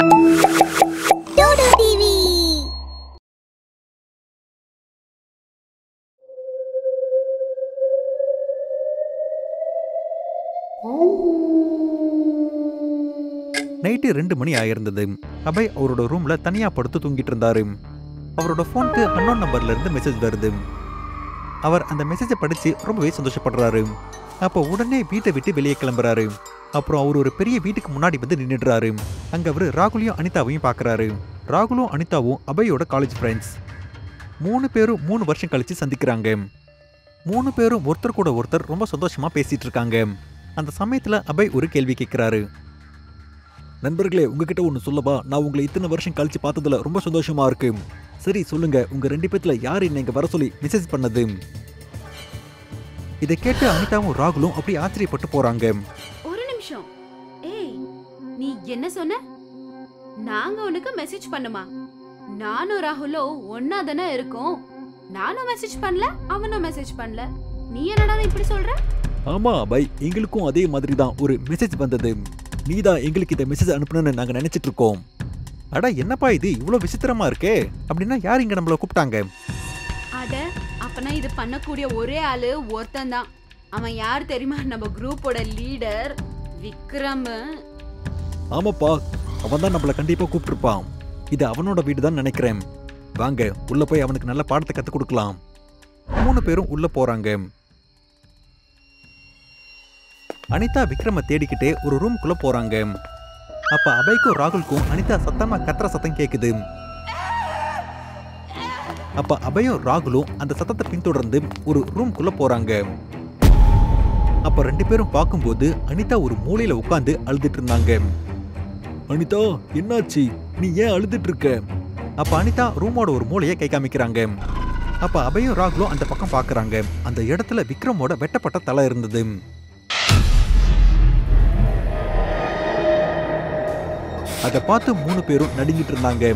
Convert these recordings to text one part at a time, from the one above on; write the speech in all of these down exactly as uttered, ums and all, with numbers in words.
Dodo T V. Night ரெண்டு மணி ஆயிருந்தது. அபய் அவரோட ரூம்ல தனியா படுத்து தூங்கிட்டு இருந்தாரு. அவரோட போனுக்கு அன்னோன் நம்பர்ல இருந்து மெசேஜ் வருது. அவர் அந்த மெசேஜை படிச்சு ரொம்பவே சந்தோஷப்படுறாரு. அப்போ உடனே வீட்டை விட்டு வெளியே கிளம்புறாரு. அப்புறம் அவர் ஒரு பெரிய வீட்டுக்கு முன்னாடி வந்து நின்றுடுறாரு. அங்கே அவர் ராகுலையும் அனிதாவையும் பார்க்குறாரு. ராகுலும் அனிதாவும் அபையோட காலேஜ் ஃப்ரெண்ட்ஸ். மூணு பேரும் மூணு வருஷம் கழித்து சந்திக்கிறாங்க. மூணு பேரும் ஒருத்தர் கூட ஒருத்தர் ரொம்ப சந்தோஷமாக பேசிகிட்டு இருக்காங்க. அந்த சமயத்தில் அபய் ஒரு கேள்வி கேட்குறாரு. நண்பர்களே, உங்ககிட்ட ஒன்று சொல்லவா? நான் உங்களை இத்தனை வருஷம் கழித்து பார்த்ததில் ரொம்ப சந்தோஷமாக இருக்கு. சரி சொல்லுங்கள், உங்கள் ரெண்டு பேத்தில் யார் என்னை இங்கே வர சொல்லி மெசேஜ் பண்ணது? இதை கேட்டு அனிதாவும் ராகுலும் அப்படி ஆச்சரியப்பட்டு போகிறாங்க. நீ என்ன சொன்ன? நாங்க உனக்கு மெசேஜ் பண்ணுமா? நானும் ராகுலோ ஒன்னா தானே இருக்கோம். நானும் மெசேஜ் பண்ணல, அவனும் மெசேஜ் பண்ணல. நீ என்னடா இப்படி சொல்ற? ஆமா பை, எங்களுக்கும் அதே மாதிரி தான் ஒரு மெசேஜ் வந்தது. நீ தான் எங்களுக்கு இந்த மெசேஜ் அனுப்பணும்னு நாங்க நினைச்சிட்டு இருக்கோம். அட என்னப்பா இது இவ்வளவு விசித்திரமா இருக்கே? அப்படின்னா யார் இங்க நம்மள கூப்பிட்டாங்க? அட அப்பனா இது பண்ணக்கூடிய ஒரே ஆளு ஒருத்தன் தான். அவன் யார் தெரியுமா? நம்ம குரூப்போட லீடர் விக்ரம். ஆமாப்பா, அவன் தான் நம்மளை கண்டிப்பாக கூப்பிட்டுருப்பான். இது அவனோட வீடு தான் நினைக்கிறேன். வாங்க உள்ளே போய் அவனுக்கு நல்ல பாடத்தை கற்றுக் கொடுக்கலாம். மூணு பேரும் உள்ளே போகிறாங்க. அனிதா விக்ரமை தேடிக்கிட்டே ஒரு ரூம்குள்ளே போகிறாங்க. அப்போ அபைக்கும் ராகுலுக்கும் அனிதா சத்தமாக கத்துற சத்தம் கேட்குது. அப்போ அபையும் ராகுலும் அந்த சத்தத்தை பின்தொடர்ந்து ஒரு ரூம்குள்ளே போகிறாங்க. அப்போ ரெண்டு பேரும் பார்க்கும்போது அனிதா ஒரு மூலையில் உட்காந்து அழுதுட்டு இருந்தாங்க. அனிதா என்னாச்சு, நீ ஏன் அழுதுட்டு இருக்க? அப்போ அனிதா ரூமோட ஒரு மூலையை கை காமிக்கிறாங்க. அப்போ அபயும் ராகுலும் அந்த பக்கம் பார்க்குறாங்க. அந்த இடத்துல விக்ரமோட வெட்டப்பட்ட தலை இருந்தது. அதை பார்த்து மூணு பேரும் நடுங்கிட்டு இருந்தாங்க.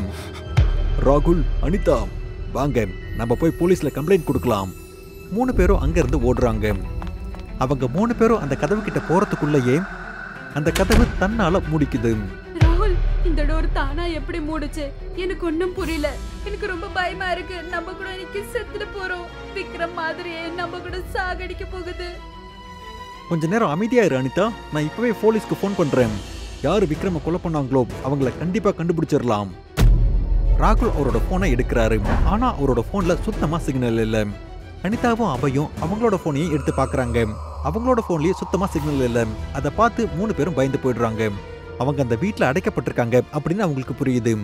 ராகுல், அனிதா, வாங்க நம்ம போய் போலீஸில் கம்ப்ளைண்ட் கொடுக்கலாம். மூணு பேரும் அங்கேருந்து ஓடுறாங்க. அவங்க மூணு பேரும் அந்த கதவு கிட்ட போறதுக்குள்ளேயே அந்த கதவு தன்னால மூடிக்குது. ராகுல், இந்த டோர் தானா எப்படி மூடுச்சு? எனக்கு ஒன்றும் புரியல. எனக்கு ரொம்ப பயமா இருக்கு. நம்ம கூட இன்னைக்கு செத்துட்டு போறோம். விக்ரம் மாதிரியே நம்ம கூட சாகடிக்க போகுது. கொஞ்ச நேரம் அமைதியா இரு அனிதா, நான் இப்பவே போலீஸ்க்கு ஃபோன் பண்றேன். யாரு விக்ரம கொலை பண்ணாங்களோ அவங்கள கண்டிப்பா கண்டுபிடிச்சிடலாம். ராகுல் அவரோட போனை எடுக்கிறாரு. ஆனா அவரோட போன்ல சுத்தமா சிக்னல் இல்லை. அனிதாவும் அபையும் அவங்களோட ஃபோனையும் எடுத்து பார்க்குறாங்க. அவங்களோட ஃபோன்லேயே சுத்தமாக சிக்னல் இல்லை. அதை பார்த்து மூணு பேரும் பயந்து போயிடுறாங்க. அவங்க அந்த வீட்டில் அடைக்கப்பட்டிருக்காங்க அப்படின்னு அவங்களுக்கு புரியுது.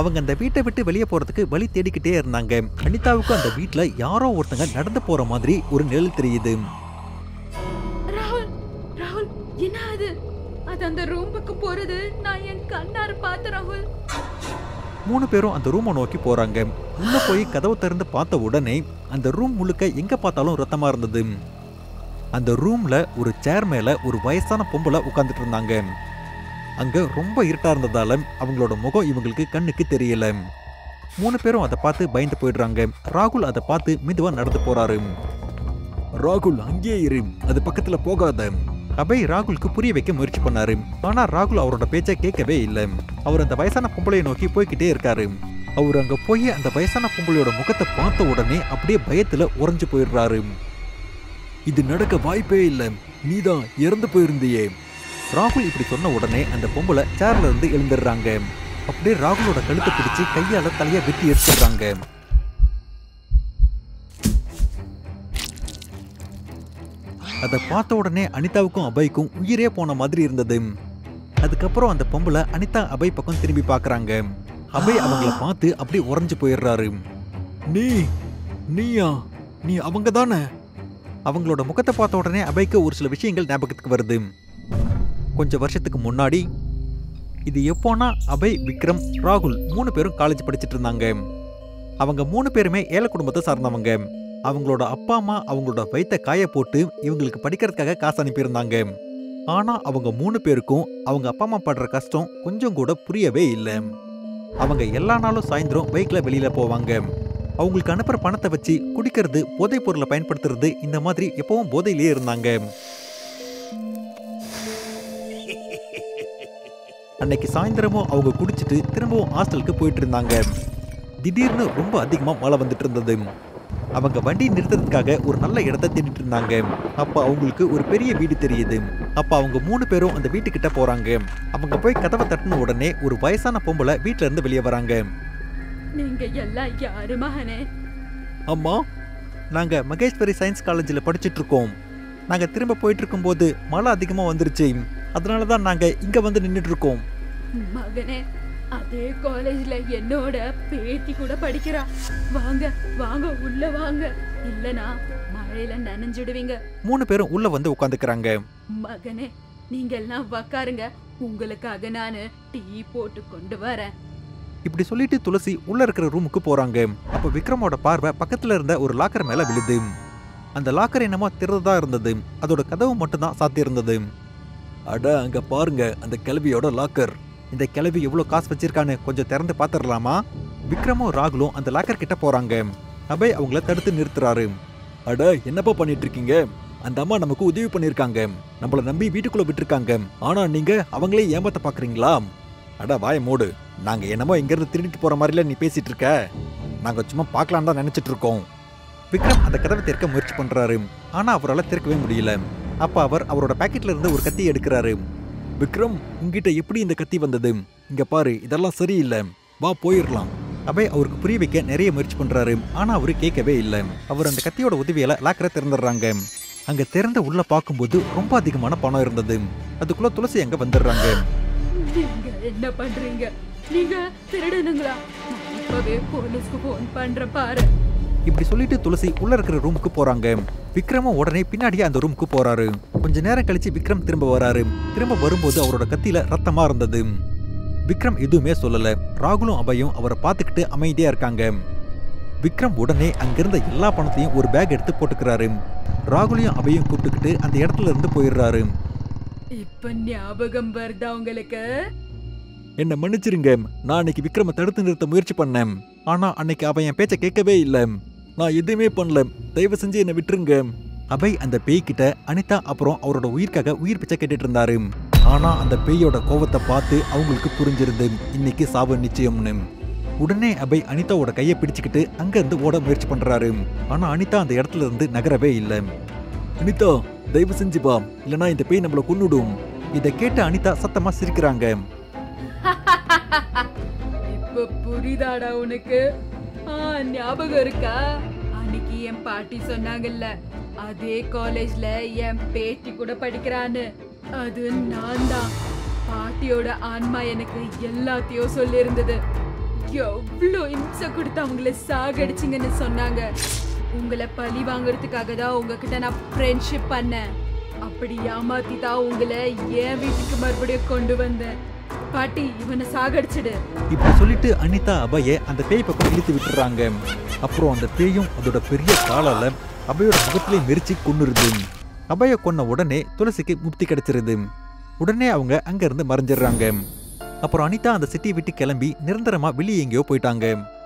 அவங்க அந்த வீட்டை விட்டு வெளியே போகிறதுக்கு வழி தேடிக்கிட்டே இருந்தாங்க. அனிதாவுக்கு அந்த வீட்டில் யாரோ ஒருத்தங்க நடந்து போகிற மாதிரி ஒரு நிழல் தெரியுது. ராகுல், ராகுல் என்ன அது? அது அந்த ரூமுக்கு போகிறது நான் என் கண்ணார் பார்த்து. ராகுல், மூணு பேரும் அந்த ரூமை நோக்கி போகிறாங்க. உள்ளே போய் கதவை திறந்து பார்த்த உடனே அந்த ரூம் முழுக்க எங்கே பார்த்தாலும் ரத்தமாக இருந்தது. அந்த ரூமில் ஒரு சேர் மேலே ஒரு வயசான பொம்பளை உட்காந்துட்டு இருந்தாங்க. அங்கே ரொம்ப இருட்டாக இருந்ததால் அவங்களோட முகம் இவங்களுக்கு கண்ணுக்கு தெரியல. மூணு பேரும் அதை பார்த்து பயந்து போயிடுறாங்க. ராகுல் அதை பார்த்து மெதுவாக நடந்து போகிறாரு. ராகுல் அங்கேயே இரு, அது பக்கத்தில் போகாத. அபய் ராகுலுக்கு புரிய வைக்க முயற்சி பண்ணாரு. ஆனால் ராகுல் அவரோட பேச்சை கேட்கவே இல்லை. அவர் அந்த வயசான பொம்பளையை நோக்கி போய்கிட்டே இருக்காரு. அவர் அங்கே போய் அந்த வயசான பொம்பளையோட முகத்தை பார்த்த உடனே அப்படியே பயத்தில் உறைஞ்சு போயிடுறாரு. இது நடக்க வாய்ப்பே இல்லை, நீ தான் இறந்து போயிருந்தியே. ராகுல் இப்படி சொன்ன உடனே அந்த பொம்பளை சேர்ல இருந்து எழுந்துடுறாங்க. அப்படியே ராகுலோட கழுத்தை பிடிச்சி கையால் தலையை வெட்டி எடுத்துடுறாங்க. அதை பார்த்த உடனே அனிதாவுக்கும் அபைக்கும் உயிரே போன மாதிரி இருந்தது. அதுக்கப்புறம் அந்த பொம்பளை அனிதா அபய் பக்கம் திரும்பி பார்க்குறாங்க. அபய் அவங்கள பார்த்து அப்படி உறைஞ்சு போயிடுறாரு. நீ நீயா நீ அவங்க தானே? அவங்களோட முகத்தை பார்த்த உடனே அபைக்கு ஒரு சில விஷயங்கள் ஞாபகத்துக்கு வருது. கொஞ்சம் வருஷத்துக்கு முன்னாடி இது எப்போனா அபய், விக்ரம், ராகுல் மூணு பேரும் காலேஜ் படிச்சுட்டு இருந்தாங்க. அவங்க மூணு பேருமே ஏழை குடும்பத்தை சார்ந்தவங்க. அவங்களோட அப்பா அம்மா அவங்களோட வயிற்ற காய போட்டு இவங்களுக்கு படிக்கிறதுக்காக காசு அனுப்பியிருந்தாங்க. ஆனால் அவங்க மூணு பேருக்கும் அவங்க அப்பா அம்மா படுற கஷ்டம் கொஞ்சம் கூட புரியவே இல்லை. அவங்க எல்லா நாளும் சாயந்தரம் பைக்கில் வெளியில் போவாங்க. அவங்களுக்கு அனுப்புகிற பணத்தை வச்சு குடிக்கிறது, போதைப் பொருளை பயன்படுத்துறது, இந்த மாதிரி எப்பவும் போதையிலேயே இருந்தாங்க. அன்னைக்கு சாயந்தரமும் அவங்க குடிச்சிட்டு திரும்பவும் ஹாஸ்டலுக்கு போயிட்டு இருந்தாங்க. திடீர்னு ரொம்ப அதிகமாக மழை வந்துட்டு இருந்தது. அவங்க வண்டி நிறுத்துறதுக்காக ஒரு நல்ல இடத்த தேடிட்டு இருந்தாங்க. அப்போ அவங்களுக்கு ஒரு பெரிய வீடு தெரியுது. அப்போ அவங்க மூணு பேரும் அந்த வீட்டுக்கிட்ட போகிறாங்க. அவங்க போய் கதவை தட்டின உடனே ஒரு வயசான பொம்பளை வீட்டிலேருந்து வெளியே வராங்க. நீங்கள் எல்லாம் யாரு மகனே? அம்மா, நாங்கள் மகேஸ்வரி சயின்ஸ் காலேஜில் படிச்சுட்டு இருக்கோம். நாங்கள் திரும்ப போயிட்டு இருக்கும்போது மழை அதிகமாக வந்துருச்சு. அதனால தான் நாங்கள் இங்கே வந்து நின்றுட்டு இருக்கோம். மகனே, அதே காலேஜில் என்னோட பேத்தி கூட படிக்கிறா. வாங்க வாங்க, உள்ள வாங்க, இல்லனா மழையில நனைஞ்சிடுவீங்க. மூணு பேரும் உள்ள வந்து உட்காந்துக்கிறாங்க. மகனே, நீங்க எல்லாம் உட்காருங்க, உங்களுக்காக நான் டீ போட்டு கொண்டு வரேன். இப்படி சொல்லிட்டு துளசி உள்ள இருக்கிற ரூமுக்கு போறாங்க. அப்போ விக்ரமோட பார்வை பக்கத்துல இருந்த ஒரு லாக்கர் மேல விழுது. அந்த லாக்கர் என்னமோ திறந்ததா இருந்தது. அதோட கதவு மட்டும்தான் சாத்தி இருந்தது. அட, அங்க பாருங்க, அந்த கிளவியோட லாக்கர். இந்த கிளவி எவ்வளோ காசு வச்சிருக்கான்னு கொஞ்சம் திறந்து பார்த்துடலாமா? விக்ரமும் ராகுலும் அந்த லாக்கர் கிட்ட போறாங்க. அபய் அவங்கள தடுத்து நிறுத்துறாரு. அட, என்னப்பா பண்ணிட்டு இருக்கீங்க? அந்த அம்மா நமக்கு உதவி பண்ணியிருக்காங்க, நம்மளை நம்பி வீட்டுக்குள்ள விட்டுருக்காங்க. ஆனா நீங்க அவங்களே ஏமாத்த பாக்குறீங்களா? அட வாய மூடு, நாங்க என்னமோ இங்கிருந்து திருடிட்டு போற மாதிரில நீ பேசிட்டு இருக்க. நாங்க சும்மா பார்க்கலான்னு தான் நினைச்சிட்டு இருக்கோம். விக்ரம் அந்த கதவை திறக்க முயற்சி பண்றாரு. ஆனா அவரால் திறக்கவே முடியல. அப்ப அவர் அவரோட பாக்கெட்ல இருந்து ஒரு கத்தி எடுக்கிறாரு. விக்ரம், உங்ககிட்ட எப்படி இந்த கத்தி வந்தது? இங்க பாரு, இதெல்லாம் சரியில்லை, வா போயிடலாம். அபய் அவருக்கு புரிய வைக்க நிறைய முயற்சி பண்றாரு. ஆனா அவரு கேட்கவே இல்லை. அவர் அந்த கத்தியோட உதவியால லாக்கரை திறந்துடுறாங்க. அங்க திறந்து உள்ள பார்க்கும்போது ரொம்ப அதிகமான பணம் இருந்தது. அதுக்குள்ள துளசி அங்க வந்துடுறாங்க. என்ன பண்றீங்க நீங்க? திருடனுங்களா? இப்பவே போலீஸ்க்கு ஃபோன் பண்ற பாரு. இப்படி சொல்லிட்டு துளசி உள்ள இருக்கிற ரூமுக்கு போறாங்க. விக்ரமும் உடனே பின்னாடியே அந்த ரூமுக்கு போறாரு. கொஞ்ச நேரம் கழிச்சு விக்ரம் திரும்ப வராரு. திரும்ப வரும்போது அவரோட கத்தியில ரத்தமா இருந்தது. விக்ரம் எதுவுமே சொல்லல. ராகுலும் அபயும் அவரை பார்த்துக்கிட்டு அமைதியா இருக்காங்க. விக்ரம் உடனே அங்கிருந்த எல்லா பணத்தையும் ஒரு பேக் எடுத்து போட்டுக்கிறாரு. ராகுலையும் அபயும் கூப்பிட்டுக்கிட்டு அந்த இடத்துல இருந்து போயிடுறாரு. இப்ப ஞாபகம் வருதா உங்களுக்கு? என்ன மன்னிச்சிருங்க, நான் அன்னைக்கு விக்ரம தடுத்து நிறுத்த முயற்சி பண்ணேன். ஆனா அன்னைக்கு அவன் என் பேச்சை கேட்கவே இல்லை. நான் எதுவுமே பண்ணல, தயவு செஞ்சு என்னை விட்டுருங்க. அபய் அந்த பேய்கிட்ட அனிதா அப்புறம் அவரோட உயிருக்காக உயிர் பிச்சை கேட்டுட்டு இருந்தாரு. ஆனா அந்த பேயோட கோபத்தை பார்த்து அவங்களுக்கு புரிஞ்சிருந்து இன்னைக்கு சாவு நிச்சயம்னு. உடனே அபய் அனிதாவோட கையை பிடிச்சுக்கிட்டு அங்கிருந்து ஓட முயற்சி பண்றாரு. ஆனா அனிதா அந்த இடத்துல இருந்து நகரவே இல்லை. அனிதா, தயவு செஞ்சுப்பா, இல்லைனா இந்த பேய் நம்மளை கொன்னுடும். இதை கேட்ட அனிதா சத்தமா சிரிக்கிறாங்க. இப்ப புரியுதாடா உனக்கு? ஞாபகம் இருக்கா அன்னைக்கு என் பாட்டி சொன்னாங்கல்ல, அதே காலேஜ்ல என் பேத்தி கூட படிக்கிறான்னு? அது நான் தான். பாட்டியோட ஆன்மா எனக்கு எல்லாத்தையும் சொல்லி இருந்தது. எவ்வளோ இம்சை கொடுத்து அவங்கள சாகடிச்சிங்கன்னு சொன்னாங்க. உங்களை பழி வாங்குறதுக்காக தான் உங்ககிட்ட நான் ஃப்ரெண்ட்ஷிப் பண்ணேன். அப்படி ஏமாத்தி தான் உங்களை என் வீட்டுக்கு மறுபடியும் கொண்டு வந்தேன். பாட்டி, இவனை சாகடிச்சிடு. இப்படி சொல்லிட்டு அனிதா அபயை அந்த பேய் பக்கம் இழுத்து விட்டுறாங்க. அப்புறம் அந்த பேயும் அதோட பெரிய காலால அபயோட முகத்திலே மெரிச்சு கொன்னுருது. அபயை கொன்ன உடனே துளசிக்கு முக்தி கிடைச்சிருது. உடனே அவங்க அங்கிருந்து மறைஞ்சிடுறாங்க. அப்புறம் அனிதா அந்த சிட்டியை விட்டு கிளம்பி நிரந்தரமா வெளியே எங்கேயோ போயிட்டாங்க.